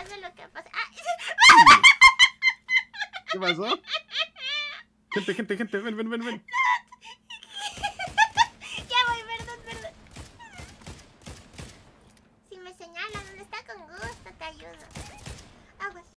pase lo que pase. ¿Qué pasó? Gente, ven, ven, ven, ven.